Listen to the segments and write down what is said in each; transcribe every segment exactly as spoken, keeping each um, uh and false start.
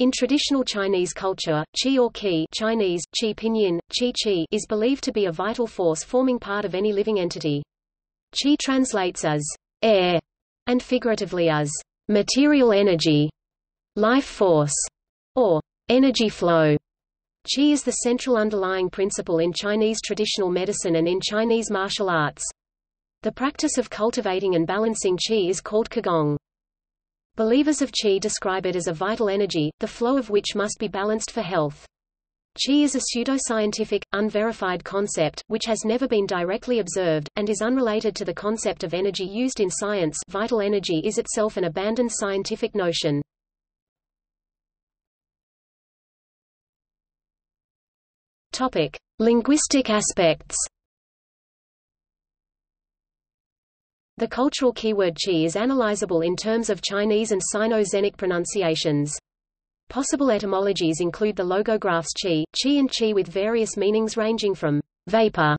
In traditional Chinese culture, qi or qi (Chinese: qi pinyin: qi qi) is believed to be a vital force forming part of any living entity. Qi translates as air and figuratively as material energy, life force, or energy flow. Qi is the central underlying principle in Chinese traditional medicine and in Chinese martial arts. The practice of cultivating and balancing qi is called Qigong. Believers of qi describe it as a vital energy, the flow of which must be balanced for health. Qi is a pseudoscientific, unverified concept, which has never been directly observed, and is unrelated to the concept of energy used in science. Vital energy is itself an abandoned scientific notion. Topic: Linguistic aspects. The cultural keyword qi is analyzable in terms of Chinese and Sino-Zenic pronunciations. Possible etymologies include the logographs qi, qi and qi with various meanings ranging from vapor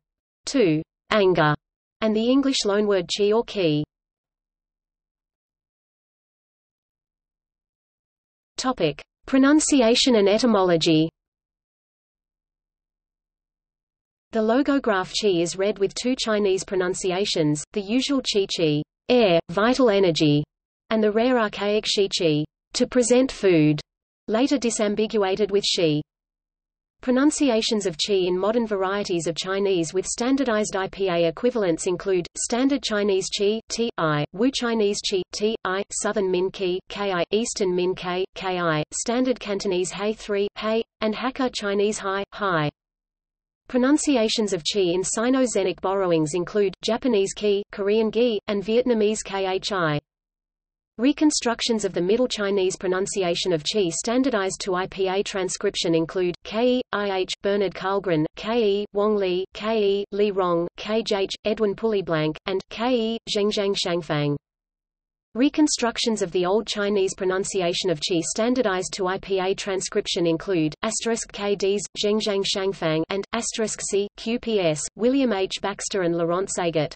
to anger, and the English loanword qi or qi. Topic: Pronunciation and etymology. The logograph qi is read with two Chinese pronunciations, the usual qi qi, air, vital energy, and the rare archaic shi qi, to present food, later disambiguated with shi. Pronunciations of qi in modern varieties of Chinese with standardized I P A equivalents include Standard Chinese qi, ti, Wu Chinese qi, ti, Southern Min qi, ki, Eastern Min ki, ki, Standard Cantonese hei three, hei, and Hakka Chinese hai, hai. Pronunciations of qi in Sino-Zenic borrowings include Japanese qi, Korean gi, and Vietnamese khi. Reconstructions of the Middle Chinese pronunciation of qi standardized to I P A transcription include Qi, I H, Bernard Karlgren, Qi, Wang Li, Qi, Li Rong, Qjh, Edwin Pulleyblank, and Qi, Zhengzhang Shangfang. Reconstructions of the Old Chinese pronunciation of qi standardized to I P A transcription include asterisk K Ds, Zhengzhang Shangfang, and asterisk C, Q P S, William H. Baxter and Laurent Sagat.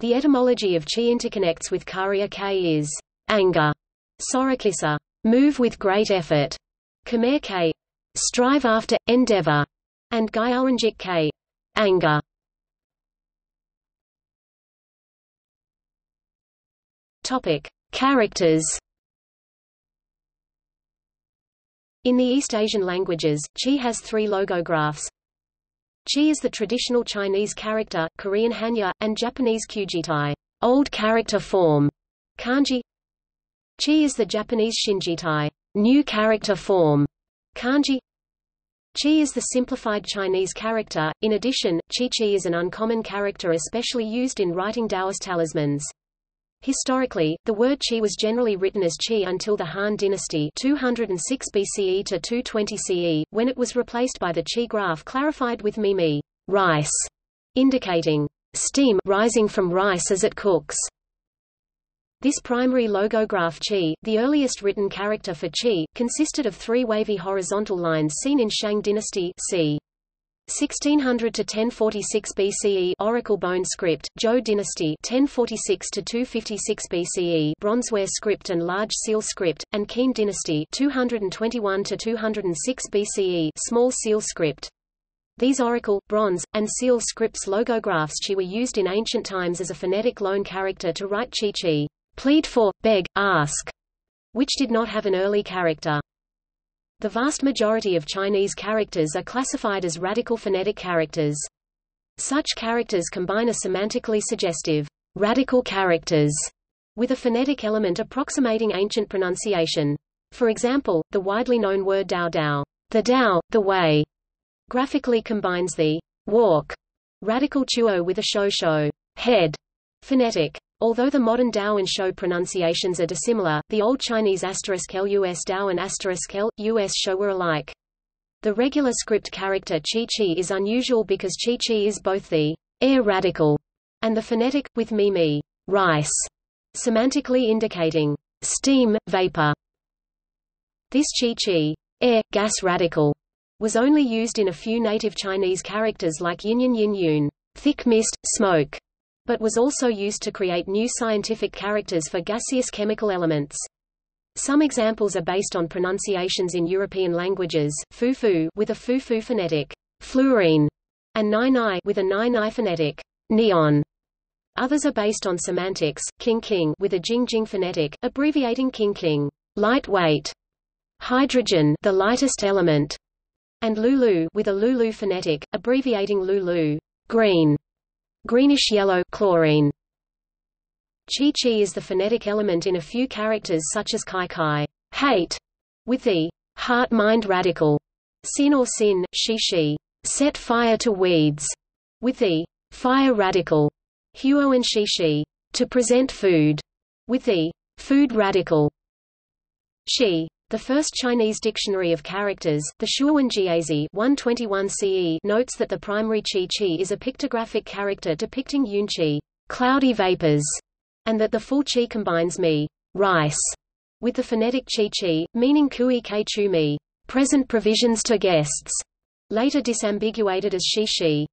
The etymology of qi interconnects with Karya K is anger, Sorakissa, move with great effort, Khmer K, strive after, endeavor, and Gyaoranjik K, anger. Topic: Characters. In the East Asian languages, qi has three logographs. Qi is the traditional Chinese character, Korean hanja, and Japanese kyujitai, old character form, kanji. Qi is the Japanese shinjitai, new character form, kanji. Qi is the simplified Chinese character. In addition, qi qi is an uncommon character especially used in writing Taoist talismans. Historically, the word qi was generally written as qi until the Han dynasty two hundred six B C E to two twenty C E, when it was replaced by the qi graph clarified with mimi, rice, indicating steam rising from rice as it cooks. This primary logograph qi, the earliest written character for qi, consisted of three wavy horizontal lines seen in Shang dynasty c. sixteen hundred to ten forty-six B C E oracle bone script, Zhou dynasty ten forty-six to two fifty-six B C E bronzeware script and large seal script, and Qin dynasty two hundred twenty-one to two hundred six B C E small seal script. These oracle, bronze, and seal scripts logographs qi were used in ancient times as a phonetic loan character to write qi qi, plead for, beg, ask, which did not have an early character. The vast majority of Chinese characters are classified as radical phonetic characters. Such characters combine a semantically suggestive, radical characters, with a phonetic element approximating ancient pronunciation. For example, the widely known word Dao Dao, the Dao, the way, graphically combines the walk, radical chuo with a shou shou, head, phonetic. Although the modern Dao and Shou pronunciations are dissimilar, the Old Chinese asterisk L U S Dao and asterisk L U S Shou were alike. The regular script character qi qi is unusual because qi qi is both the air radical and the phonetic, with mimi, rice, semantically indicating steam, vapor. This qi qi, air, gas radical, was only used in a few native Chinese characters like yinyan yin yun, thick mist, smoke, but was also used to create new scientific characters for gaseous chemical elements. Some examples are based on pronunciations in European languages, fufu with a fufu phonetic, fluorine, and nine i with a nine i phonetic, neon. Others are based on semantics, qingqing with a jingjing phonetic, abbreviating qingqing, lightweight, hydrogen, the lightest element, and lulu with a lulu phonetic, abbreviating lulu, green, greenish yellow, chlorine. Qi Qi is the phonetic element in a few characters such as Kai Kai, hate, with the heart-mind radical, Sin or Sin, Shi Shi, set fire to weeds, with the fire radical, Huo and Shi Shi, to present food, with the food radical. Qi, the first Chinese dictionary of characters, the Shuowen Jiezi one twenty-one C E, notes that the primary Qi Qi is a pictographic character depicting Yun Qi, cloudy vapors, and that the full qi combines mi, rice, with the phonetic qi qi, meaning kui ke chu mi, present provisions to guests, later disambiguated as shi shi.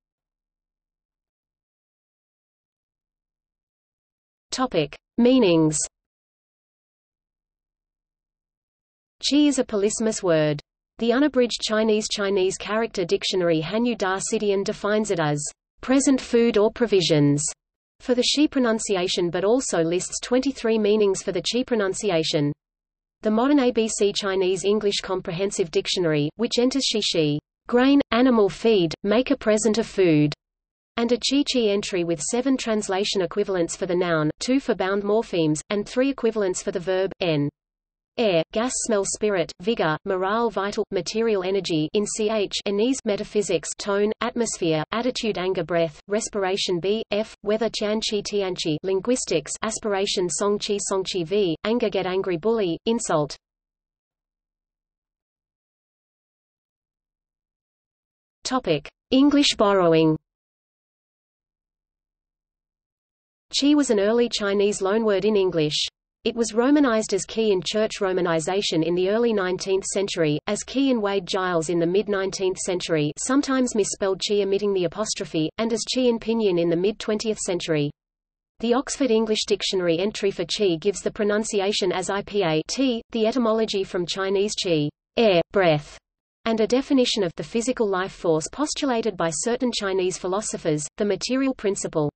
Topic: meanings. Qi is a polysemous word. The unabridged Chinese Chinese character dictionary Hanyu Da Sidian defines it as present food or provisions for the Qi pronunciation, but also lists twenty-three meanings for the Qi pronunciation. The modern A B C Chinese English Comprehensive Dictionary, which enters Shi Shi, grain, animal feed, make a present of food, and a Qi Qi entry with seven translation equivalents for the noun, two for bound morphemes, and three equivalents for the verb, n. Air, gas, smell, spirit, vigor, morale, vital, material energy, in ch, ease, metaphysics, tone, atmosphere, attitude, anger, breath, respiration, b, f, weather, chan, chi, tian, chi, linguistics, aspiration, song, chi, song, chi, v, anger, get angry, bully, insult. Topic: English borrowing. Qi was an early Chinese loanword in English. It was romanized as Qi in church romanization in the early nineteenth century, as Qi in Wade Giles in the mid-nineteenth century, sometimes misspelled Qi omitting the apostrophe, and as Qi in pinyin in the mid-twentieth century. The Oxford English Dictionary entry for Qi gives the pronunciation as I P A T, the etymology from Chinese qi, air, breath, and a definition of the physical life force postulated by certain Chinese philosophers, the material principle.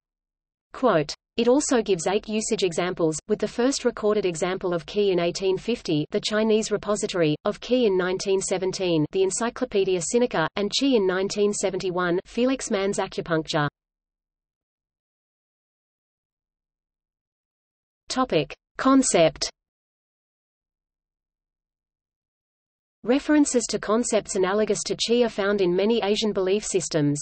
Quote, it also gives eight usage examples, with the first recorded example of qi in eighteen fifty, the Chinese repository, of qi in nineteen seventeen, the Encyclopaedia Sinica, and qi in nineteen seventy-one, Felix Mann's Acupuncture. Topic: concept. References to concepts analogous to qi are found in many Asian belief systems.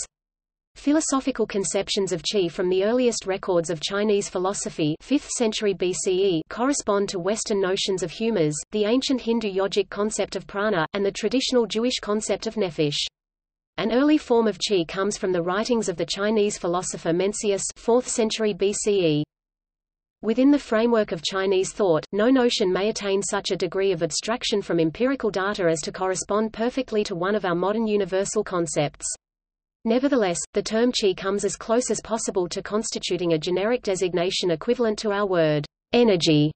Philosophical conceptions of qi from the earliest records of Chinese philosophy fifth century B C E correspond to Western notions of humors, the ancient Hindu yogic concept of prana, and the traditional Jewish concept of nephesh. An early form of qi comes from the writings of the Chinese philosopher Mencius fourth century B C E. Within the framework of Chinese thought, no notion may attain such a degree of abstraction from empirical data as to correspond perfectly to one of our modern universal concepts. Nevertheless, the term qi comes as close as possible to constituting a generic designation equivalent to our word, energy.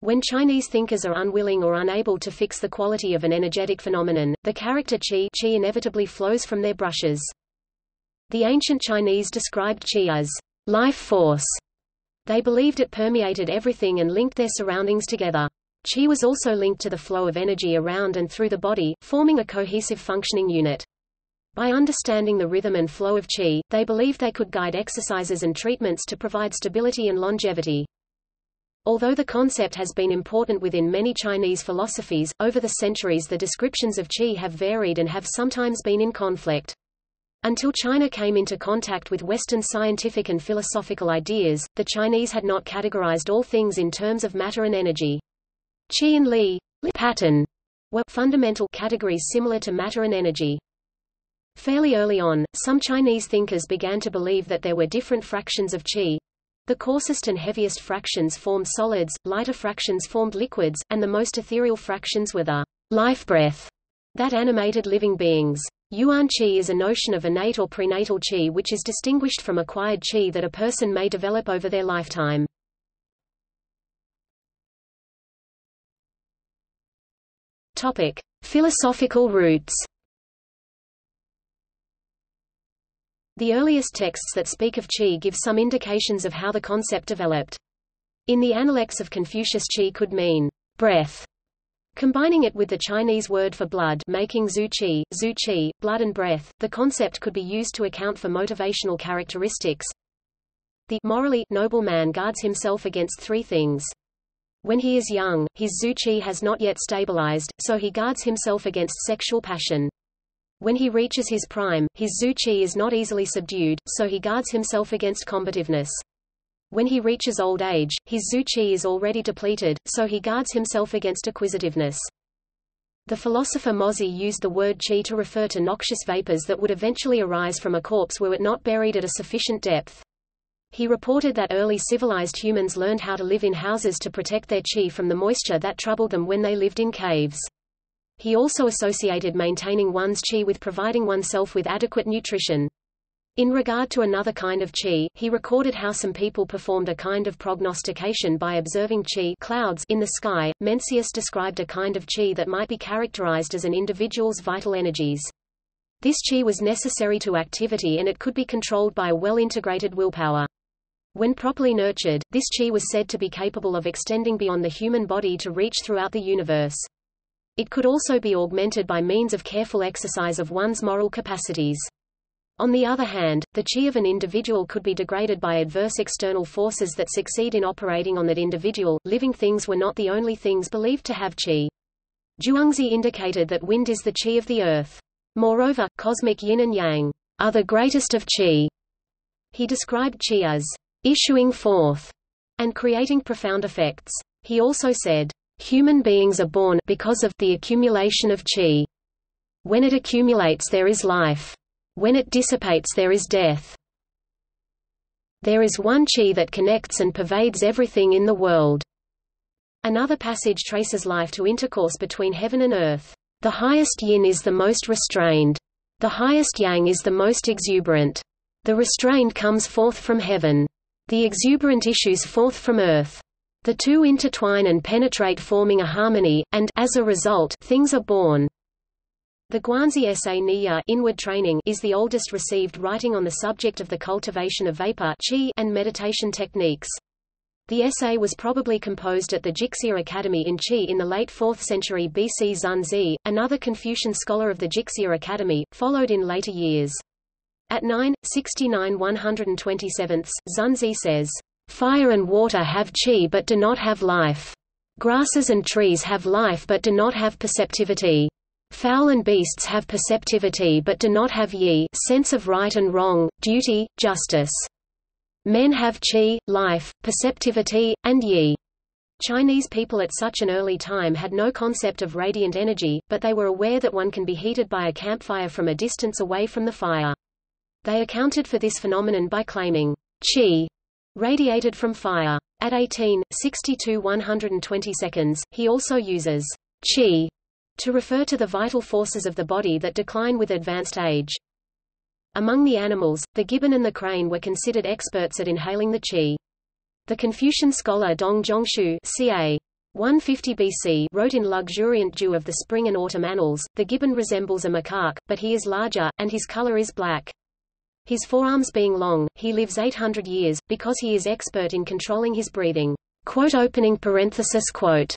When Chinese thinkers are unwilling or unable to fix the quality of an energetic phenomenon, the character qi, qi inevitably flows from their brushes. The ancient Chinese described qi as life force. They believed it permeated everything and linked their surroundings together. Qi was also linked to the flow of energy around and through the body, forming a cohesive functioning unit. By understanding the rhythm and flow of qi, they believed they could guide exercises and treatments to provide stability and longevity. Although the concept has been important within many Chinese philosophies, over the centuries the descriptions of qi have varied and have sometimes been in conflict. Until China came into contact with Western scientific and philosophical ideas, the Chinese had not categorized all things in terms of matter and energy. Qi and Li, Li pattern were fundamental categories similar to matter and energy. Fairly early on, some Chinese thinkers began to believe that there were different fractions of qi. The coarsest and heaviest fractions formed solids, lighter fractions formed liquids, and the most ethereal fractions were the life breath that animated living beings. Yuan qi is a notion of innate or prenatal qi which is distinguished from acquired qi that a person may develop over their lifetime. Topic: Philosophical roots. The earliest texts that speak of qi give some indications of how the concept developed. In the Analects of Confucius, qi could mean breath, combining it with the Chinese word for blood, making zhu qi, zhu qi, blood and breath. The concept could be used to account for motivational characteristics. The morally noble man guards himself against three things. When he is young, his zhu qi has not yet stabilized, so he guards himself against sexual passion. When he reaches his prime, his zhu qi is not easily subdued, so he guards himself against combativeness. When he reaches old age, his zhu qi is already depleted, so he guards himself against acquisitiveness. The philosopher Mozzi used the word qi to refer to noxious vapors that would eventually arise from a corpse were it not buried at a sufficient depth. He reported that early civilized humans learned how to live in houses to protect their qi from the moisture that troubled them when they lived in caves. He also associated maintaining one's qi with providing oneself with adequate nutrition. In regard to another kind of qi, he recorded how some people performed a kind of prognostication by observing qi clouds in the sky. Mencius described a kind of qi that might be characterized as an individual's vital energies. This qi was necessary to activity and it could be controlled by a well-integrated willpower. When properly nurtured, this qi was said to be capable of extending beyond the human body to reach throughout the universe. It could also be augmented by means of careful exercise of one's moral capacities. On the other hand, the qi of an individual could be degraded by adverse external forces that succeed in operating on that individual. Living things were not the only things believed to have qi. Zhuangzi indicated that wind is the qi of the earth. Moreover, cosmic yin and yang are the greatest of qi. He described qi as issuing forth and creating profound effects. He also said, human beings are born because of the accumulation of qi. When it accumulates there is life. When it dissipates there is death. There is one qi that connects and pervades everything in the world. Another passage traces life to intercourse between heaven and earth. The highest yin is the most restrained. The highest yang is the most exuberant. The restrained comes forth from heaven. The exuberant issues forth from earth. The two intertwine and penetrate, forming a harmony, and as a result, things are born. The Guanzi essay Niya Inward Training is the oldest received writing on the subject of the cultivation of vapor qi and meditation techniques. The essay was probably composed at the Jixia Academy in Qi in the late fourth century B C. Zunzi, another Confucian scholar of the Jixia Academy, followed in later years. At nine sixty-nine to one twenty-seven, Zunzi says, fire and water have qi but do not have life. Grasses and trees have life but do not have perceptivity. Fowl and beasts have perceptivity but do not have yi, sense of right and wrong, duty, justice. Men have qi, life, perceptivity, and yi. Chinese people at such an early time had no concept of radiant energy, but they were aware that one can be heated by a campfire from a distance away from the fire. They accounted for this phenomenon by claiming qi radiated from fire. At eighteen sixty-two to one twenty-two, he also uses qi to refer to the vital forces of the body that decline with advanced age. Among the animals, the gibbon and the crane were considered experts at inhaling the qi. The Confucian scholar Dong Zhongshu circa one fifty B C wrote in Luxuriant Dew of the Spring and Autumn Annals, the gibbon resembles a macaque, but he is larger, and his color is black. His forearms being long, he lives eight hundred years, because he is expert in controlling his breathing. Quote opening parenthesis quote.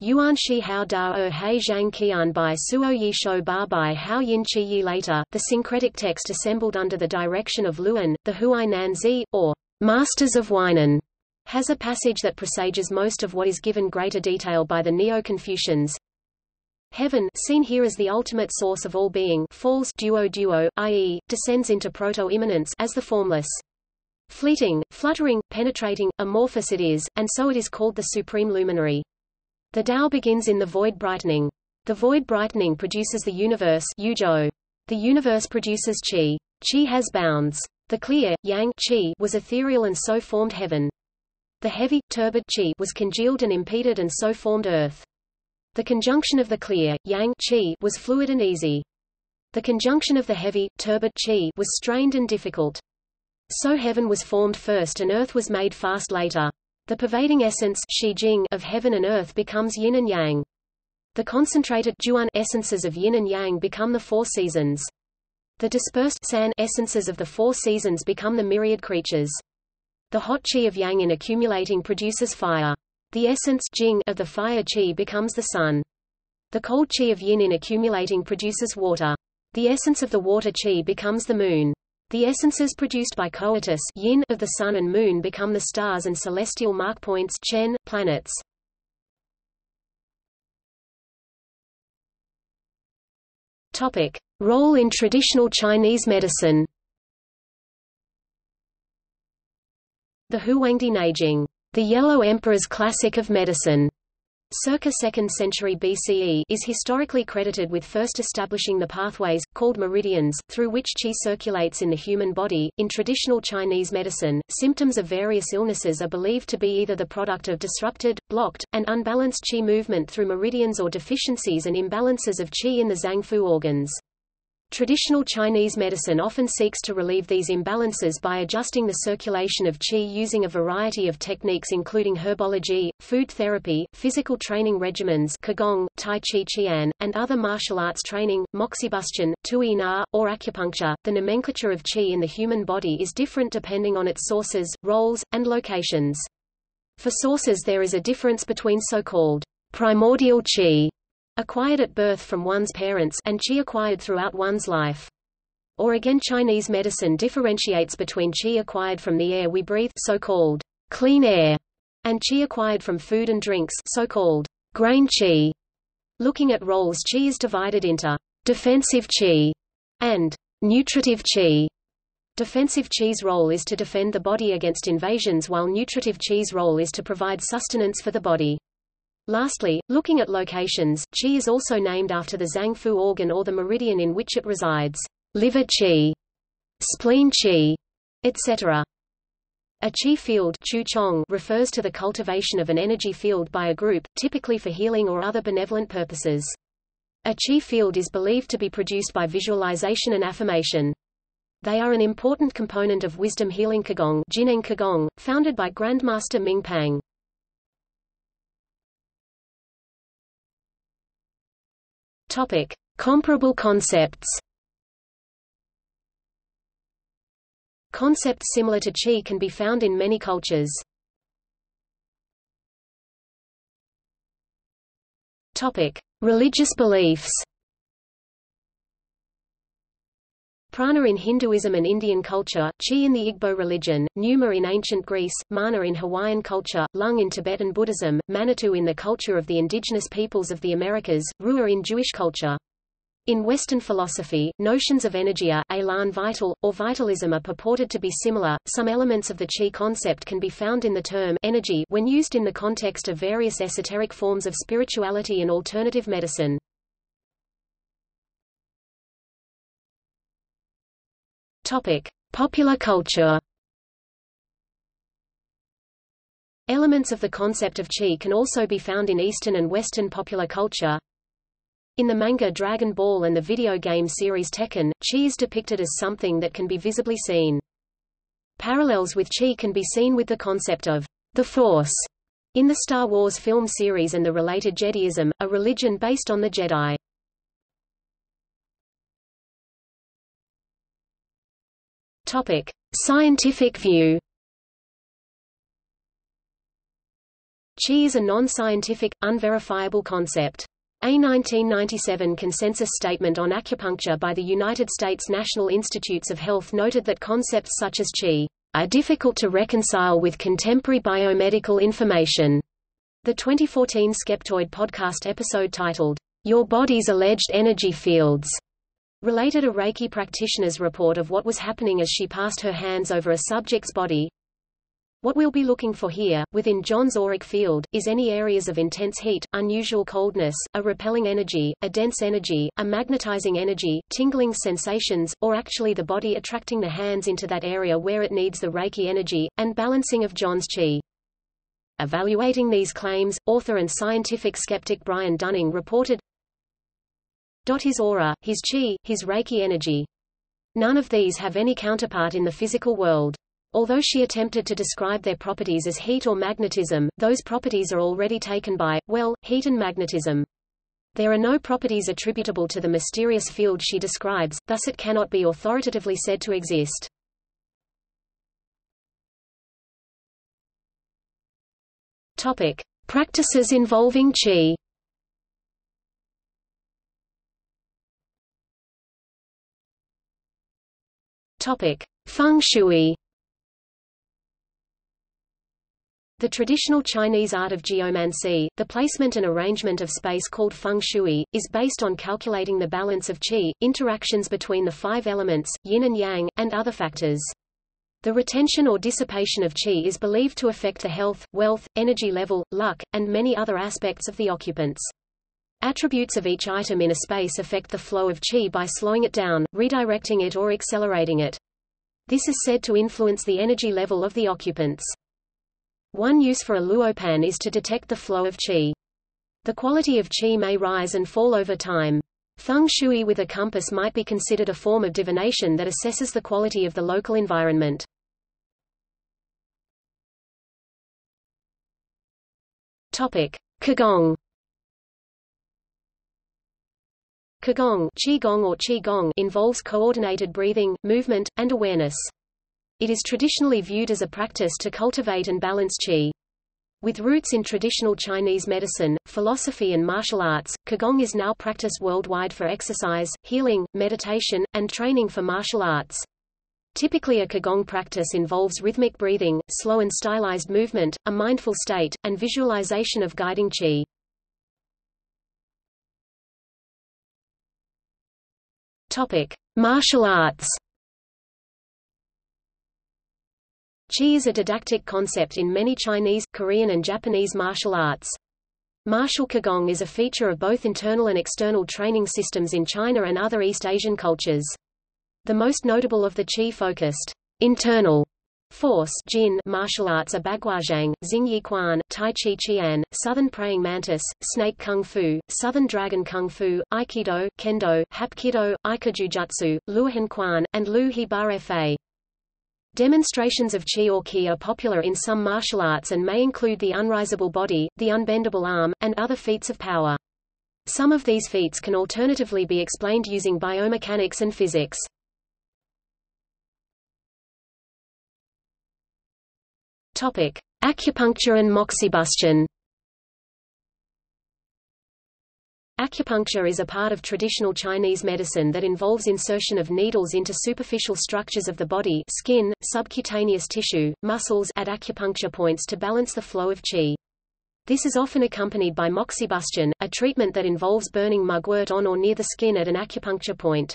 Yuan shi hao da o hei zhang qian bai suo yi shou ba bai hao yin qi yi. Later, the syncretic text assembled under the direction of Luan, the Huai Nan Zi, or Masters of Wainan, has a passage that presages most of what is given greater detail by the Neo-Confucians. Heaven, seen here as the ultimate source of all being, falls duo duo, that is, descends into proto-immanence as the formless. Fleeting, fluttering, penetrating, amorphous it is, and so it is called the supreme luminary. The Tao begins in the void brightening. The void brightening produces the universe yuzhou. The universe produces qi. Qi has bounds. The clear, yang qi was ethereal and so formed heaven. The heavy, turbid qi was congealed and impeded and so formed earth. The conjunction of the clear, yang qi was fluid and easy. The conjunction of the heavy, turbid qi was strained and difficult. So heaven was formed first and earth was made fast later. The pervading essence of heaven and earth becomes yin and yang. The concentrated Juan essences of yin and yang become the four seasons. The dispersed san essences of the four seasons become the myriad creatures. The hot qi of yang in accumulating produces fire. The essence jing of the fire qi becomes the sun. The cold qi of yin in accumulating produces water. The essence of the water qi becomes the moon. The essences produced by coitus yin of the sun and moon become the stars and celestial markpoints chen, planets. Topic: Role in traditional Chinese medicine. The Huangdi Neijing, the Yellow Emperor's classic of medicine, circa second century B C E, is historically credited with first establishing the pathways, called meridians, through which qi circulates in the human body. In traditional Chinese medicine, symptoms of various illnesses are believed to be either the product of disrupted, blocked, and unbalanced qi movement through meridians or deficiencies and imbalances of qi in the zangfu organs. Traditional Chinese medicine often seeks to relieve these imbalances by adjusting the circulation of qi using a variety of techniques including herbology, food therapy, physical training regimens Qigong, Tai Chi Qian, and other martial arts training, moxibustion, tui na, or acupuncture. The nomenclature of qi in the human body is different depending on its sources, roles, and locations. For sources there is a difference between so-called primordial qi, acquired at birth from one's parents, and qi acquired throughout one's life. Or again, Chinese medicine differentiates between qi acquired from the air we breathe, so-called clean air, and qi acquired from food and drinks, so-called grain qi. Looking at roles, qi is divided into defensive qi and nutritive qi. Defensive qi's role is to defend the body against invasions, while nutritive qi's role is to provide sustenance for the body. Lastly, looking at locations, qi is also named after the zangfu organ or the meridian in which it resides, liver qi, spleen qi, et cetera. A qi field refers to the cultivation of an energy field by a group, typically for healing or other benevolent purposes. A qi field is believed to be produced by visualization and affirmation. They are an important component of wisdom healing Qigong, Jineng Qigong, founded by Grandmaster Ming Pang. Topic: Comparable concepts. Concepts similar to qi can be found in many cultures. Topic: Religious beliefs. Prana in Hinduism and Indian culture, qi in the Igbo religion, pneuma in ancient Greece, mana in Hawaiian culture, lung in Tibetan Buddhism, manitou in the culture of the indigenous peoples of the Americas, ruah in Jewish culture. In Western philosophy, notions of energia, élan vital, or vitalism are purported to be similar. Some elements of the qi concept can be found in the term energy when used in the context of various esoteric forms of spirituality and alternative medicine. Topic: Popular culture. Elements of the concept of qi can also be found in Eastern and Western popular culture. In the manga Dragon Ball and the video game series Tekken, qi is depicted as something that can be visibly seen. Parallels with qi can be seen with the concept of the Force in the Star Wars film series and the related Jediism, a religion based on the Jedi. Topic: Scientific view. Qi is a non-scientific, unverifiable concept. A nineteen ninety-seven consensus statement on acupuncture by the United States National Institutes of Health noted that concepts such as qi are difficult to reconcile with contemporary biomedical information. The twenty fourteen Skeptoid podcast episode titled, "Your Body's Alleged Energy Fields," related a Reiki practitioner's report of what was happening as she passed her hands over a subject's body. What we'll be looking for here, within John's auric field, is any areas of intense heat, unusual coldness, a repelling energy, a dense energy, a magnetizing energy, tingling sensations, or actually the body attracting the hands into that area where it needs the Reiki energy, and balancing of John's qi. Evaluating these claims, author and scientific skeptic Brian Dunning reported, "His aura, his qi, his Reiki energy. None of these have any counterpart in the physical world. Although she attempted to describe their properties as heat or magnetism, those properties are already taken by, well, heat and magnetism. There are no properties attributable to the mysterious field she describes, thus it cannot be authoritatively said to exist. Topic: Practices involving Qi. Topic: Feng Shui. The traditional Chinese art of geomancy, the placement and arrangement of space called feng shui, is based on calculating the balance of qi, interactions between the five elements, yin and yang, and other factors. The retention or dissipation of qi is believed to affect the health, wealth, energy level, luck, and many other aspects of the occupants. Attributes of each item in a space affect the flow of qi by slowing it down, redirecting it or accelerating it. This is said to influence the energy level of the occupants. One use for a luopan is to detect the flow of qi. The quality of qi may rise and fall over time. Feng shui with a compass might be considered a form of divination that assesses the quality of the local environment. Topic: Qigong. Qigong, Qigong or Qigong involves coordinated breathing, movement, and awareness. It is traditionally viewed as a practice to cultivate and balance qi. With roots in traditional Chinese medicine, philosophy and martial arts, Qigong is now practiced worldwide for exercise, healing, meditation, and training for martial arts. Typically a Qigong practice involves rhythmic breathing, slow and stylized movement, a mindful state, and visualization of guiding qi. Topic: Martial arts. Qi is a didactic concept in many Chinese, Korean and Japanese martial arts. Martial Qigong is a feature of both internal and external training systems in China and other East Asian cultures. The most notable of the Qi-focused, internal force Jin martial arts are Baguazhang, Xingyi Quan, Tai Chi Qian, Southern Praying Mantis, Snake Kung Fu, Southern Dragon Kung Fu, Aikido, Kendo, Hapkido, Aikijujutsu, Luohan Quan, and Lu He Ba Fa. Demonstrations of qi or qi are popular in some martial arts and may include the unrisable body, the unbendable arm, and other feats of power. Some of these feats can alternatively be explained using biomechanics and physics. Topic: Acupuncture and moxibustion. Acupuncture is a part of traditional Chinese medicine that involves insertion of needles into superficial structures of the body, skin, subcutaneous tissue, muscles at acupuncture points to balance the flow of qi. This is often accompanied by moxibustion, a treatment that involves burning mugwort on or near the skin at an acupuncture point.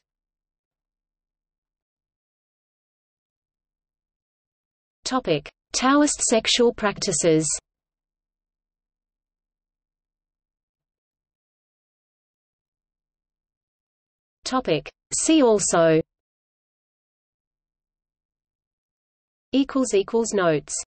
Topic: Taoist sexual practices. Topic: See also. Equals equals notes.